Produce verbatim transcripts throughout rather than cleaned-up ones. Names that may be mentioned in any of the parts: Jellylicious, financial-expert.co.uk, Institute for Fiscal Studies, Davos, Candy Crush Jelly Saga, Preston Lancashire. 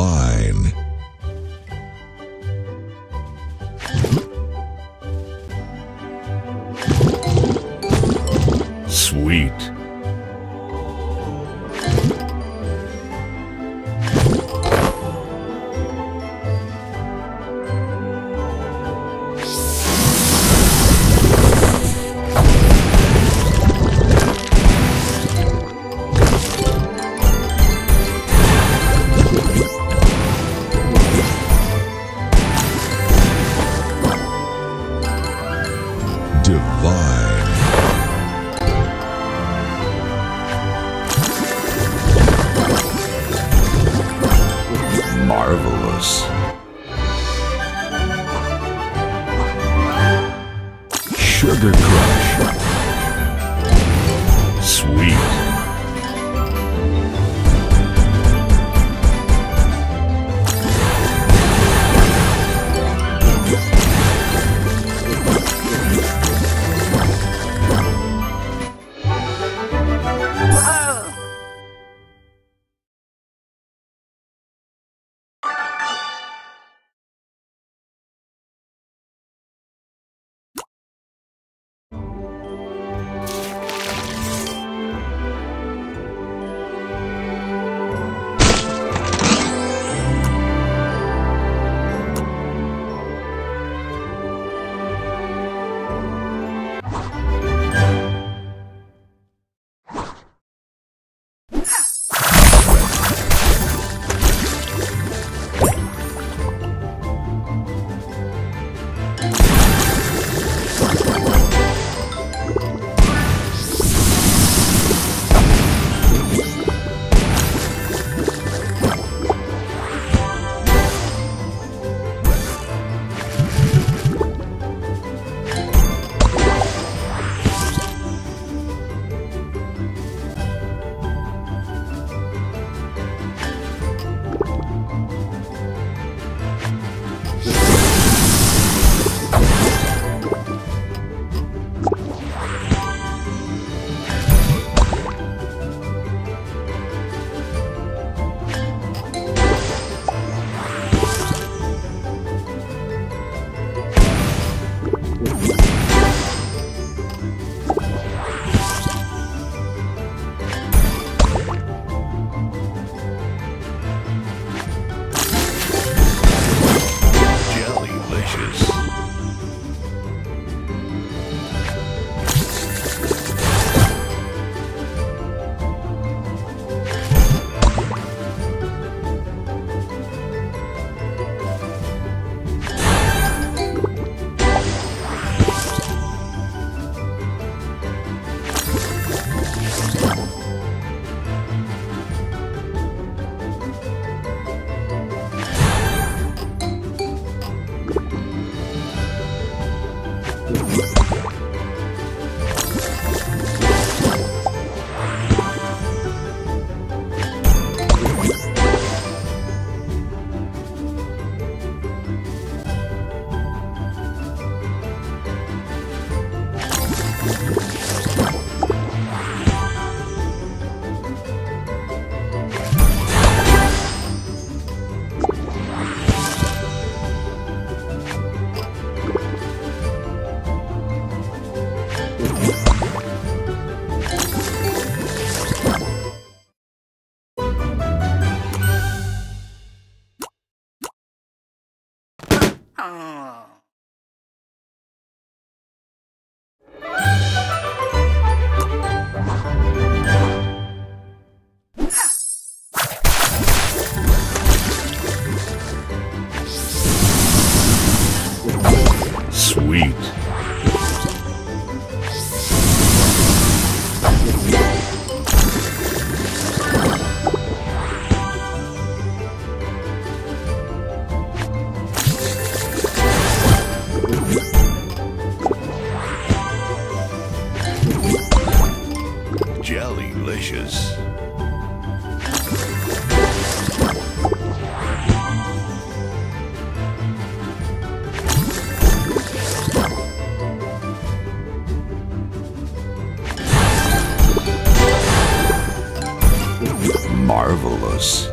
vine. Sweet. Divine. Marvelous. Sugar Crush. Sweet. Sweet. Jellylicious. Marvelous.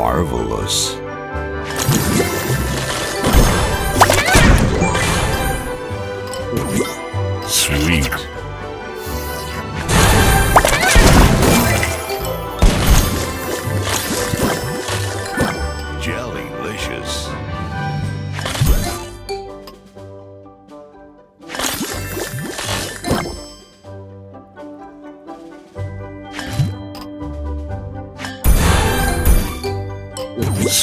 marvelous. Sweet. Jellylicious.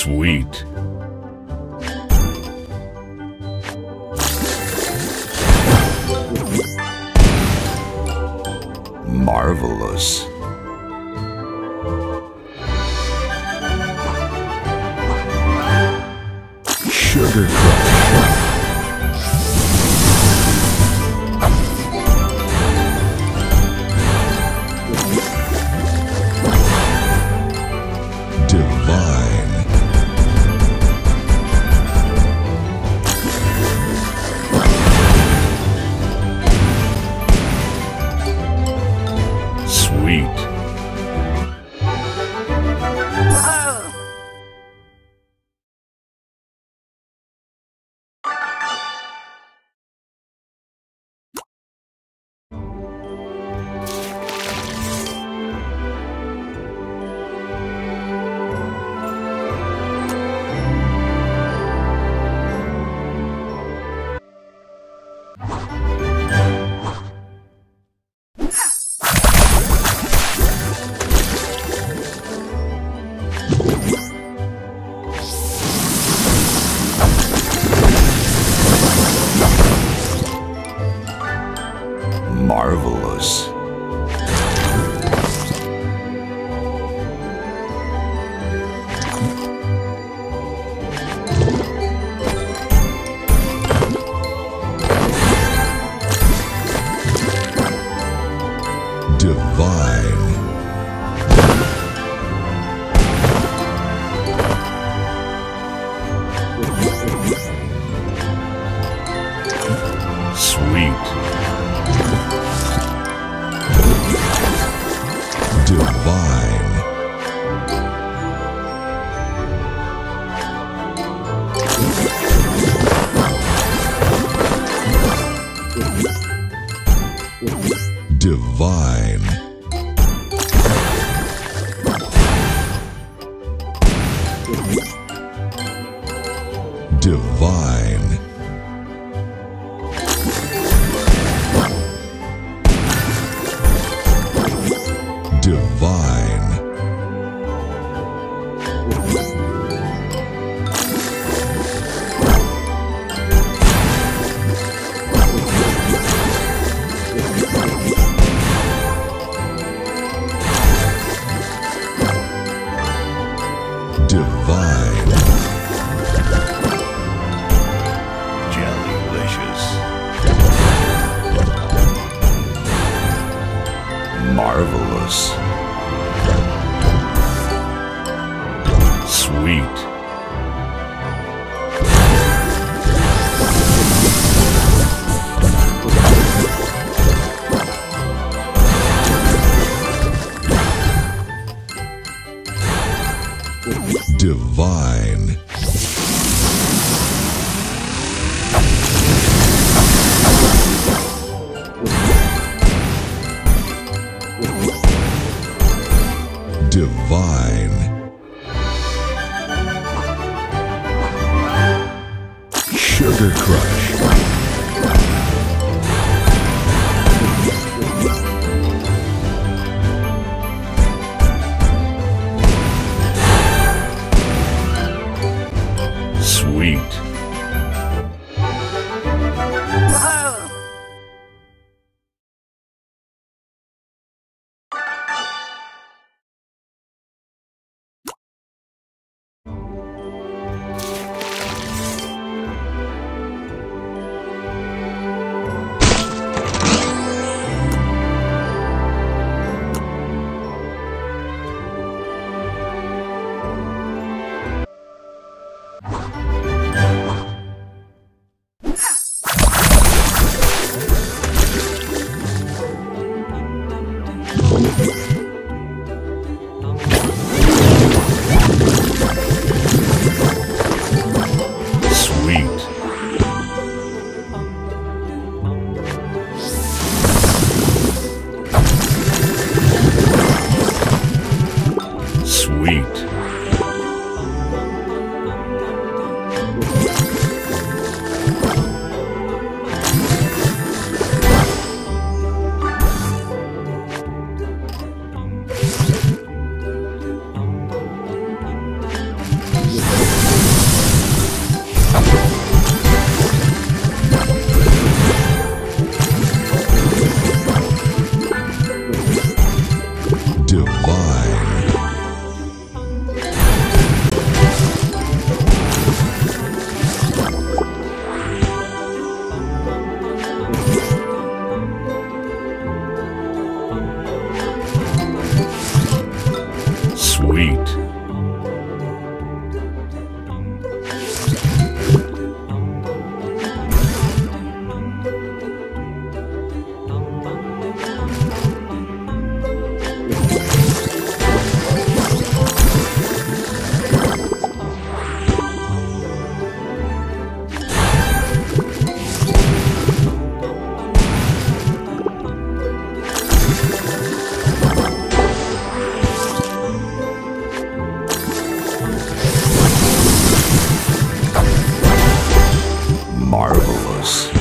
Sweet. Marvelous. Sugar Crush. Sweet. Marvelous. Divine. Sweet. Divine. Divine. Divine. Divine. Divine. Jellylicious. Marvelous. Sweet. Divine. Divine. Sugar Crush. Sweet. Divine. Sweet. Marvelous.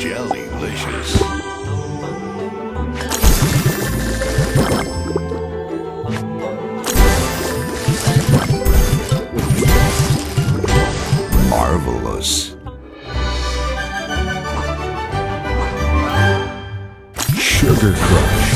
Jellylicious. Marvelous. Sugar Crush.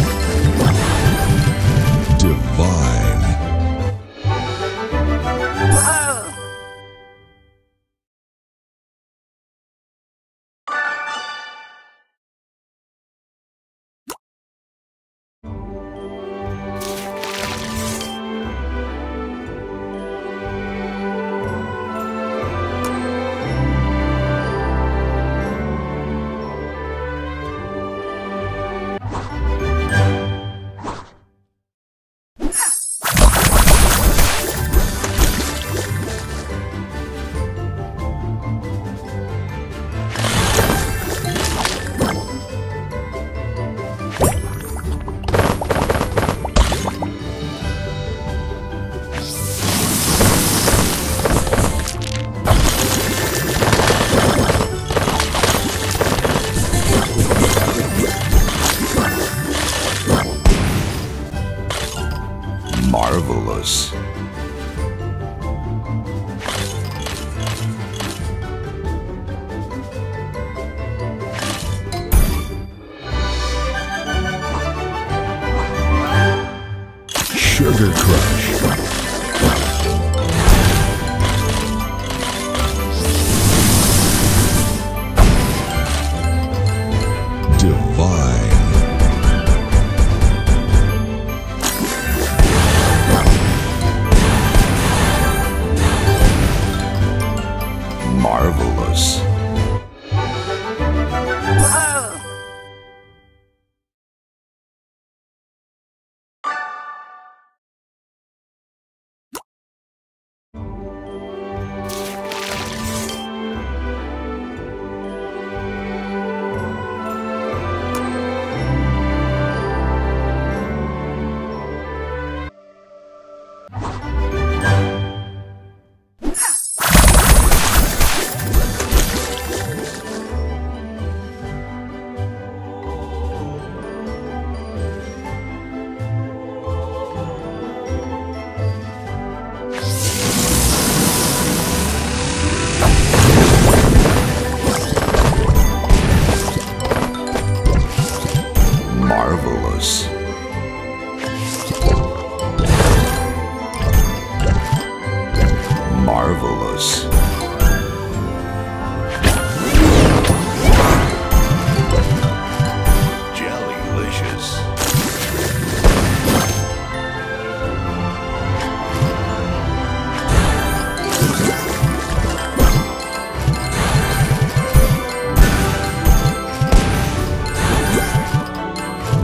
Marvelous. Sugar Crush. Marvelous. Marvelous. Jellylicious.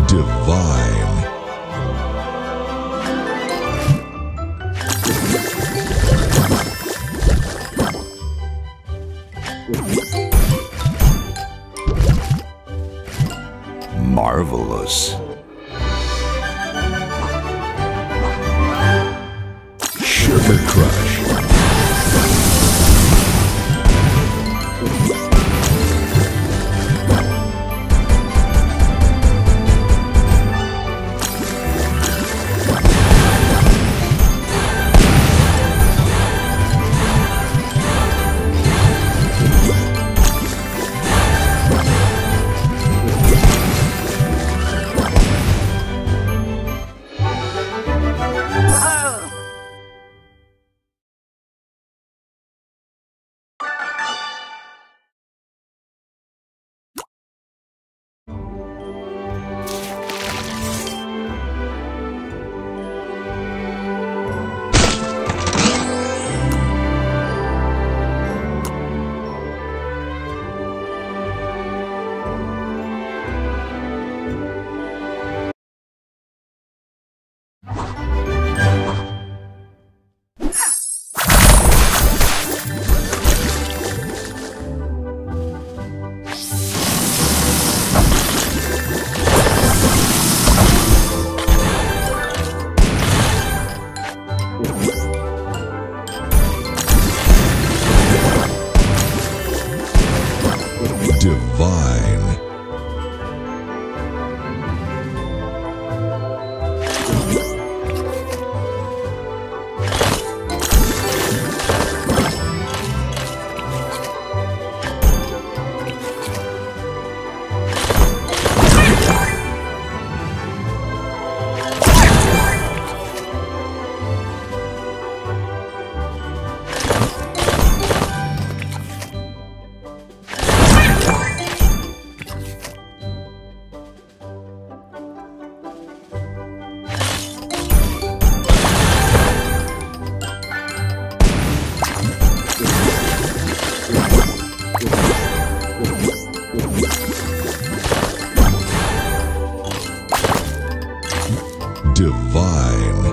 Divine. marvelous. Sugar Crush. Divine.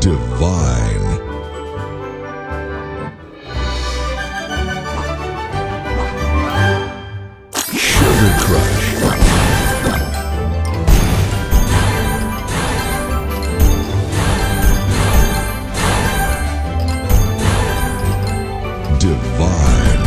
Divine. Jellylicious. Divine. Sugar Crush. Divine.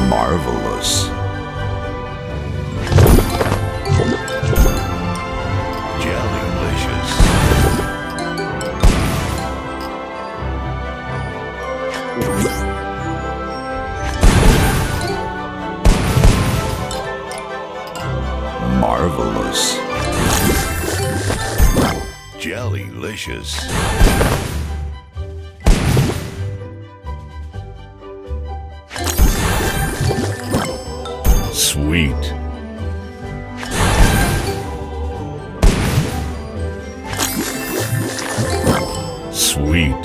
Marvelous. Jellylicious. Sweet. Sweet.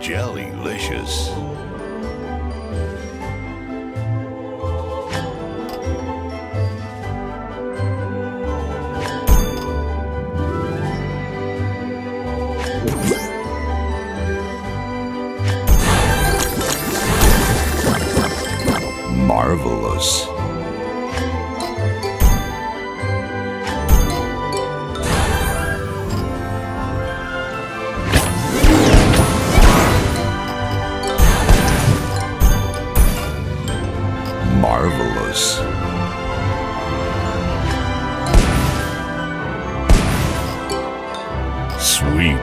Jellylicious. Marvelous. Marvelous. Sweet.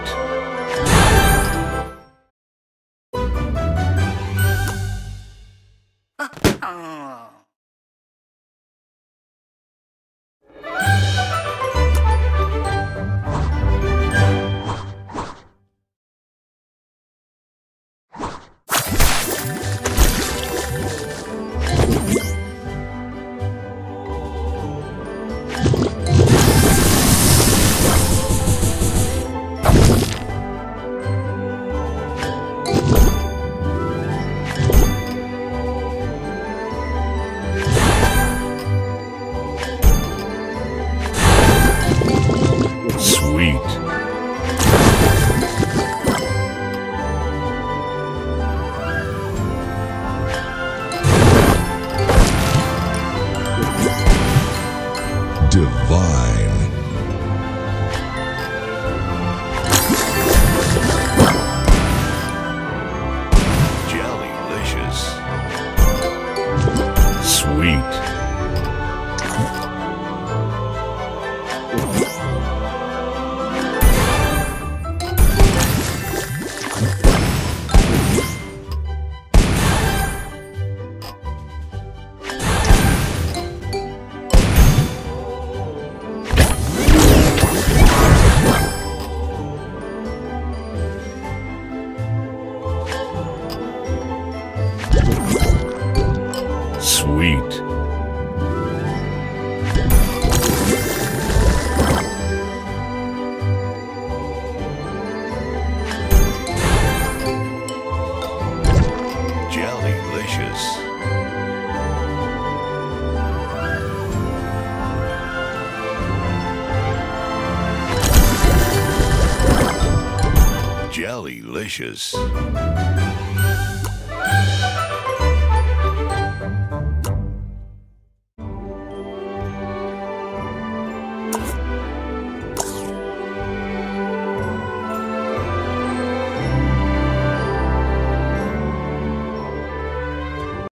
Divine. Jellylicious. Sweet. Sweet. Jellylicious. Jellylicious. You